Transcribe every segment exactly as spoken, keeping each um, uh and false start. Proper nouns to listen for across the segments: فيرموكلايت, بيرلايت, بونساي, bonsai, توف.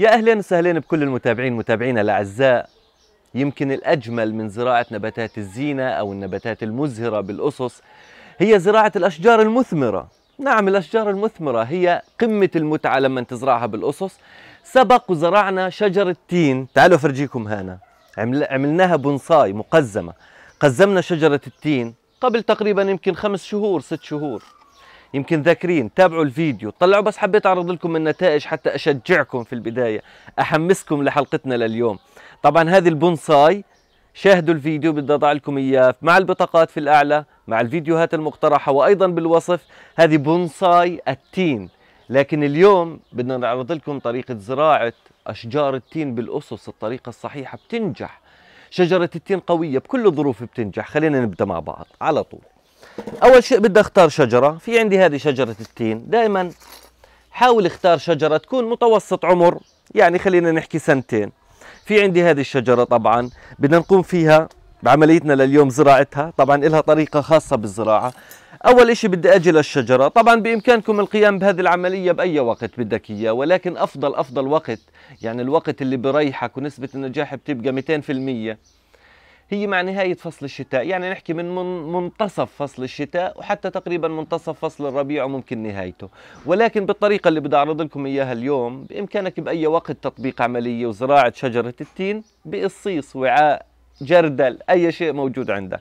يا أهلين وسهلين بكل المتابعين متابعينا الأعزاء. يمكن الأجمل من زراعة نباتات الزينة أو النباتات المزهرة بالأصص هي زراعة الأشجار المثمرة. نعم، الأشجار المثمرة هي قمة المتعة لما تزرعها بالأصص. سبق وزرعنا شجرة تين، تعالوا أفرجيكم هنا، عملناها بونساي مقزمة. قزمنا شجرة التين قبل تقريبا يمكن خمس شهور ست شهور، يمكن ذاكرين، تابعوا الفيديو طلعوا، بس حبيت أعرض لكم النتائج حتى أشجعكم في البداية، أحمسكم لحلقتنا لليوم. طبعا هذه البونساي، شاهدوا الفيديو، بدي أضع لكم إياه مع البطاقات في الأعلى، مع الفيديوهات المقترحة وأيضا بالوصف. هذه بونساي التين، لكن اليوم بدنا نعرض لكم طريقة زراعة أشجار التين بالأصص، الطريقة الصحيحة بتنجح. شجرة التين قوية بكل الظروف بتنجح. خلينا نبدأ مع بعض على طول. أول شيء بدي أختار شجرة، في عندي هذه شجرة التين. دائما حاول اختار شجرة تكون متوسط عمر، يعني خلينا نحكي سنتين. في عندي هذه الشجرة، طبعا بدنا نقوم فيها بعمليتنا لليوم زراعتها، طبعا لها طريقة خاصة بالزراعة. أول شيء بدي أجي للشجرة، طبعا بإمكانكم القيام بهذه العملية بأي وقت بدك إياه، ولكن أفضل أفضل وقت، يعني الوقت اللي بريحك ونسبة النجاح بتبقى مئتين بالمئة، هي مع نهاية فصل الشتاء، يعني نحكي من منتصف فصل الشتاء وحتى تقريبا منتصف فصل الربيع وممكن نهايته. ولكن بالطريقة اللي بدي أعرض لكم إياها اليوم بإمكانك بأي وقت تطبيق عملية وزراعة شجرة التين بقصيص، وعاء، جردل، أي شيء موجود عندك.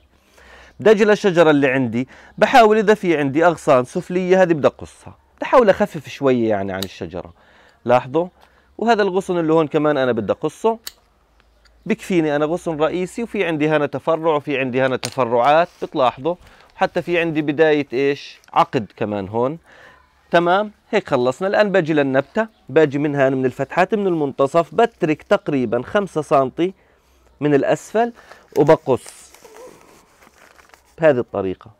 بدي أجي للشجرة اللي عندي، بحاول إذا في عندي أغصان سفلية هذه بدي أقصها، بدي أحاول أخفف شوية يعني عن الشجرة، لاحظوا. وهذا الغصن اللي هون كمان أنا بدي أقصه، بكفيني أنا غصن رئيسي، وفي عندي هنا تفرع وفي عندي هنا تفرعات بتلاحظوا، حتى في عندي بداية إيش، عقد كمان هون. تمام، هيك خلصنا. الآن باجي للنبتة، باجي من هنا من الفتحات من المنتصف، بترك تقريبا خمسة سنتي من الأسفل وبقص بهذه الطريقة.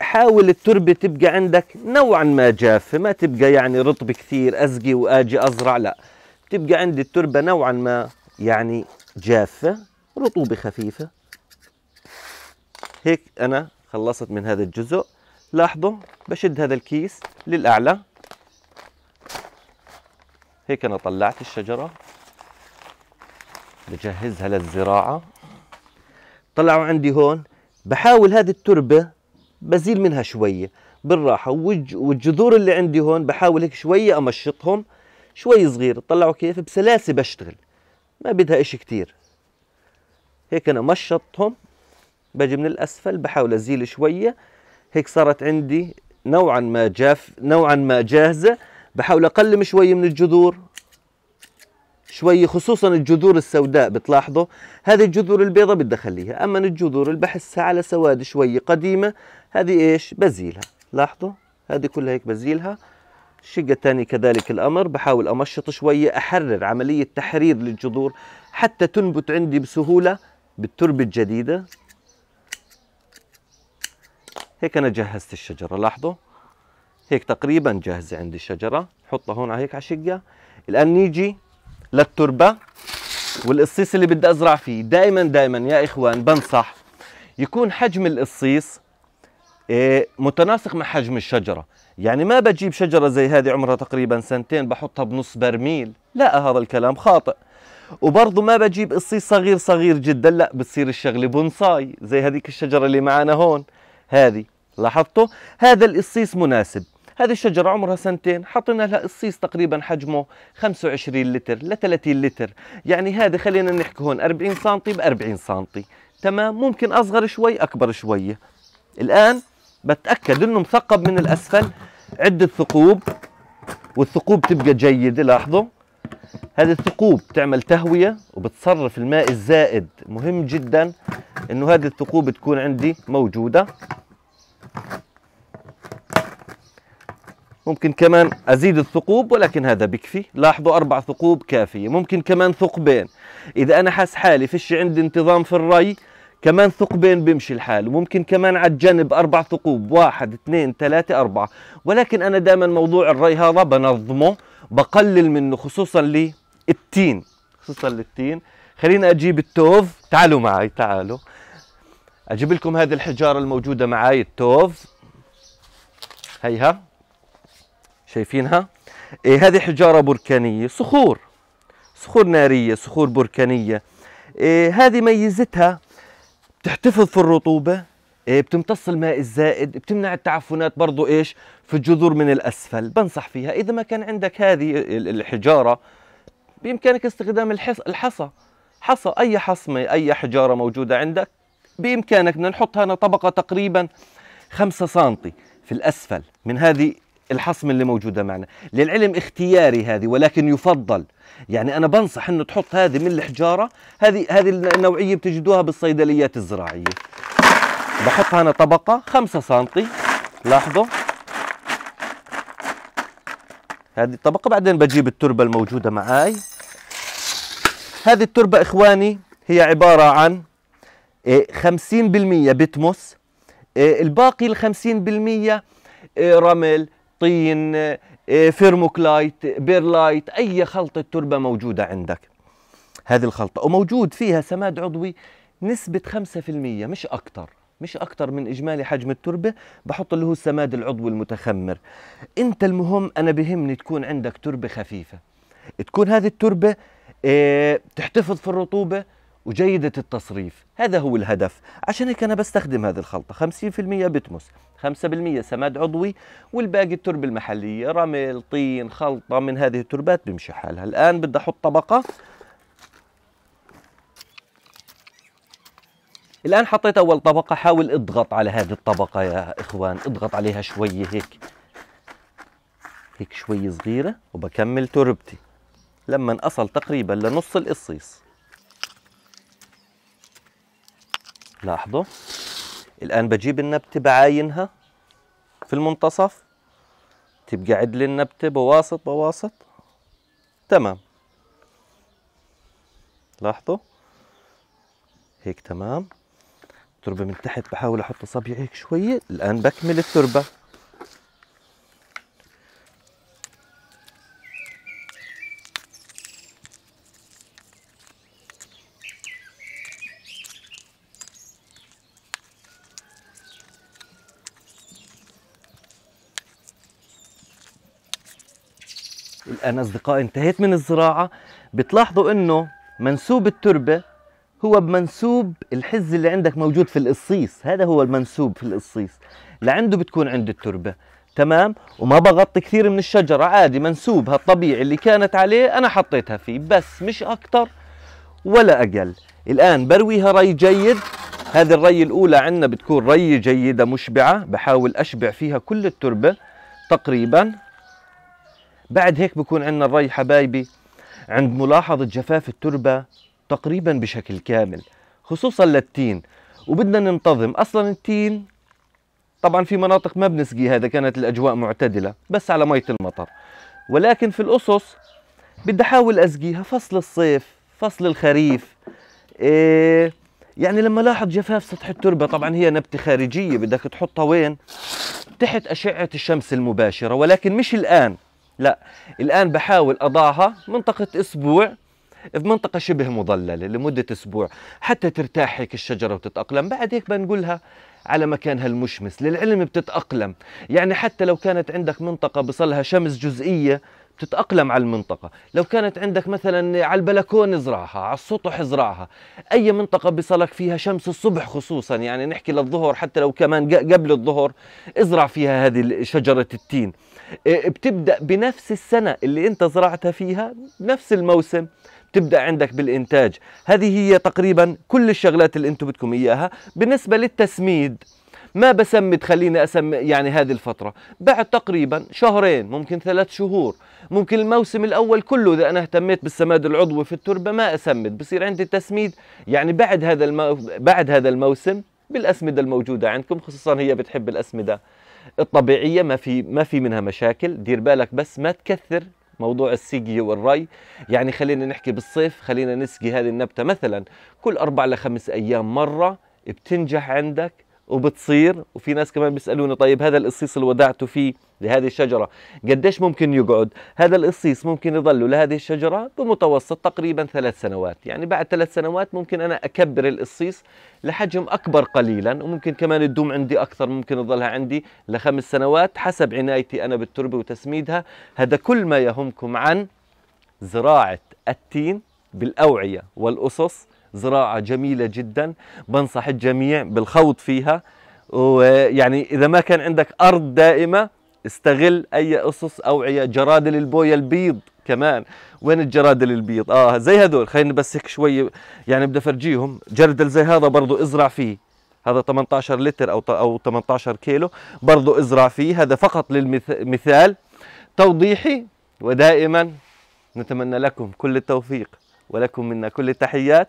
حاول التربة تبقى عندك نوعا ما جافة، ما تبقى يعني رطب كثير أسقي وآجي أزرع، لا، تبقى عندي التربة نوعا ما يعني جافة، رطوبة خفيفة. هيك أنا خلصت من هذا الجزء، لاحظوا بشد هذا الكيس للأعلى، هيك أنا طلعت الشجرة بجهزها للزراعة. طلعوا عندي هون، بحاول هذه التربة بزيل منها شوية بالراحة، والجذور اللي عندي هون بحاول هيك شوية أمشطهم شوي صغير، طلعوا كيف بسلاسة بشتغل، ما بدها إشي كتير. هيك أنا مشطهم، باجي من الأسفل بحاول أزيل شوية، هيك صارت عندي نوعا ما جاف، نوعا ما جاهزة. بحاول أقلم شوية من الجذور شوي، خصوصا الجذور السوداء بتلاحظوا، هذه الجذور البيضاء بدي أخليها، أما الجذور اللي بحسها على سواد شوي قديمة هذه إيش بزيلها، لاحظوا هذه كلها هيك بزيلها. الشقة الثانية كذلك الأمر، بحاول أمشط شوية، أحرر، عملية تحرير للجذور حتى تنبت عندي بسهولة بالتربة الجديدة. هيك أنا جهزت الشجرة، لاحظوا هيك تقريبا جاهزة عندي الشجرة، حطها هون هيك على الشقة. الآن نيجي للتربة والقصيص اللي بدي أزرع فيه. دائما دائما يا إخوان بنصح يكون حجم القصيص متناسق مع حجم الشجرة، يعني ما بجيب شجرة زي هذه عمرها تقريبا سنتين بحطها بنص برميل، لا، هذا الكلام خاطئ. وبرضه ما بجيب قصيص صغير صغير جدا، لا، بتصير الشغلة بونساي زي هذيك الشجرة اللي معانا هون، هذه لاحظتوا هذا القصيص مناسب. هذه الشجرة عمرها سنتين، حطينا لها قصيص تقريبا حجمه خمسة وعشرين لتر ل ثلاثين لتر، يعني هذا خلينا نحكي هون أربعين سم ب أربعين سم، تمام، ممكن أصغر شوي أكبر شوية. الآن بتأكد إنه مثقب من الأسفل عدة ثقوب، والثقوب تبقى جيدة، لاحظوا هذه الثقوب بتعمل تهوية وبتصرف الماء الزائد، مهم جدا إنه هذه الثقوب تكون عندي موجودة. ممكن كمان أزيد الثقوب ولكن هذا بكفي، لاحظوا أربع ثقوب كافية، ممكن كمان ثقبين إذا أنا حاس حالي فيش عندي انتظام في الري، كمان ثقبين بمشي الحال، وممكن كمان على الجنب أربع ثقوب، واحد اثنين ثلاثة أربعة. ولكن أنا دائما موضوع الري هذا بنظمه، بقلل منه خصوصا للتين، خصوصا للتين. خلينا أجيب التوف، تعالوا معي، تعالوا أجيب لكم هذه الحجارة الموجودة معي، التوف، هيها شايفينها. إيه هذه حجارة بركانية، صخور صخور نارية، صخور بركانية. إيه هذه ميزتها، بتحتفظ في الرطوبة، إيه بتمتص الماء الزائد، بتمنع التعفنات برضو إيش في الجذور من الأسفل. بنصح فيها إذا ما كان عندك هذه الحجارة بإمكانك استخدام الحصى، حصى أي حصمة، أي حجارة موجودة عندك بإمكانك. بدنا نحطها أنا طبقة تقريبا خمسة سنتي في الأسفل من هذه الحصم اللي موجودة معنا. للعلم اختياري هذه، ولكن يفضل، يعني أنا بنصح إنه تحط هذه من الحجارة. هذه هذه النوعية بتجدوها بالصيدليات الزراعية. بحطها أنا طبقة خمسة سنتي، لاحظوا هذه الطبقة. بعدين بجيب التربة الموجودة معاي. هذه التربة إخواني هي عبارة عن خمسين بالمية بتمس، الباقي الخمسين بالمية رمل، طين، فيرموكلايت، بيرلايت، أي خلطة تربة موجودة عندك. هذه الخلطة وموجود فيها سماد عضوي نسبة خمسة في المية، مش أكتر، مش أكتر من إجمالي حجم التربة. بحط اللي هو السماد العضوي المتخمر. أنت المهم، أنا بهمني تكون عندك تربة خفيفة، تكون هذه التربة تحتفظ في الرطوبة وجيدة التصريف. هذا هو الهدف، عشان هيك أنا بستخدم هذه الخلطة. خمسين بالمية بتمس، خمسة بالمية سماد عضوي، والباقي التربة المحلية، رمل، طين، خلطة من هذه التربات بمشي حالها. الآن بدي أحط طبقة. الآن حطيت أول طبقة. حاول اضغط على هذه الطبقة يا إخوان، اضغط عليها شوية هيك هيك شوية صغيرة. وبكمل تربتي لما أصل تقريبا لنص القصيص. لاحظوا الآن بجيب النبتة، بعاينها في المنتصف، تبقى عدل النبتة، بواسط بواسط، تمام. لاحظوا هيك تمام. التربة من تحت بحاول أحط صبعي هيك شوية. الآن بكمل التربة. الآن أصدقائي انتهيت من الزراعة. بتلاحظوا أنه منسوب التربة هو بمنسوب الحز اللي عندك موجود في القصيص. هذا هو المنسوب في القصيص، لعنده بتكون عند التربة، تمام. وما بغطي كثير من الشجرة، عادي منسوبها الطبيعي اللي كانت عليه أنا حطيتها فيه، بس مش أكتر ولا أقل. الآن برويها ري جيد. هذه الري الأولى عندنا بتكون ري جيدة مشبعة، بحاول أشبع فيها كل التربة تقريبا. بعد هيك بكون عندنا الري حبايبي عند ملاحظة جفاف التربة تقريبا بشكل كامل، خصوصا للتين. وبدنا ننتظم اصلا التين. طبعا في مناطق ما بنسقيه، هذا كانت الاجواء معتدله بس على ميه المطر، ولكن في القصص بدي احاول اسقيها فصل الصيف، فصل الخريف. إيه يعني لما لاحظ جفاف سطح التربه، طبعا هي نبته خارجيه بدك تحطها وين؟ تحت اشعه الشمس المباشره، ولكن مش الان، لا. الآن بحاول أضعها منطقة أسبوع، في منطقة شبه مظللة لمدة أسبوع حتى ترتاح هيك الشجرة وتتأقلم. بعد هيك بنقلها على مكانها المشمس. للعلم بتتأقلم، يعني حتى لو كانت عندك منطقة بصلها شمس جزئية بتتأقلم على المنطقة. لو كانت عندك مثلا على البلكون ازرعها، على السطح ازرعها، أي منطقة بصلك فيها شمس الصبح خصوصا، يعني نحكي للظهر، حتى لو كمان قبل الظهر ازرع فيها هذه شجرة التين. بتبدأ بنفس السنة اللي انت زرعتها فيها، بنفس الموسم بتبدأ عندك بالإنتاج. هذه هي تقريبا كل الشغلات اللي انتم بدكم إياها. بالنسبة للتسميد ما بسمد، خليني أسمي يعني هذه الفترة بعد تقريبا شهرين، ممكن ثلاث شهور، ممكن الموسم الأول كله إذا أنا اهتميت بالسماد العضوي في التربة ما أسمد، بصير عندي تسميد يعني بعد هذا المو... بعد هذا الموسم بالأسمدة الموجودة عندكم، خصوصا هي بتحب الأسمدة الطبيعية، ما في ما في منها مشاكل. دير بالك بس ما تكثر موضوع السقي والري، يعني خلينا نحكي بالصيف خلينا نسقي هذه النبتة مثلا كل أربع لخمس أيام مرة، بتنجح عندك وبتصير. وفي ناس كمان بيسالوني طيب هذا القصيص اللي ودعته فيه لهذه الشجره قديش ممكن يقعد؟ هذا القصيص ممكن يضل لهذه الشجره بمتوسط تقريبا ثلاث سنوات، يعني بعد ثلاث سنوات ممكن انا اكبر القصيص لحجم اكبر قليلا، وممكن كمان تدوم عندي اكثر، ممكن تضلها عندي لخمس سنوات حسب عنايتي انا بالتربه وتسميدها. هذا كل ما يهمكم عن زراعه التين بالاوعيه والاسس، زراعة جميلة جدا، بنصح الجميع بالخوض فيها. ويعني إذا ما كان عندك أرض دائمة استغل أي أسس أوعية، جرادل البوية البيض كمان. وين الجرادل البيض؟ آه زي هذول، خلينا بس هيك شوي يعني بدي أفرجيهم. جردل زي هذا برضو ازرع فيه، هذا ثمانية عشر لتر أو أو ثمانية عشر كيلو، برضو ازرع فيه. هذا فقط للمثال توضيحي، ودائما نتمنى لكم كل التوفيق ولكم منا كل التحيات.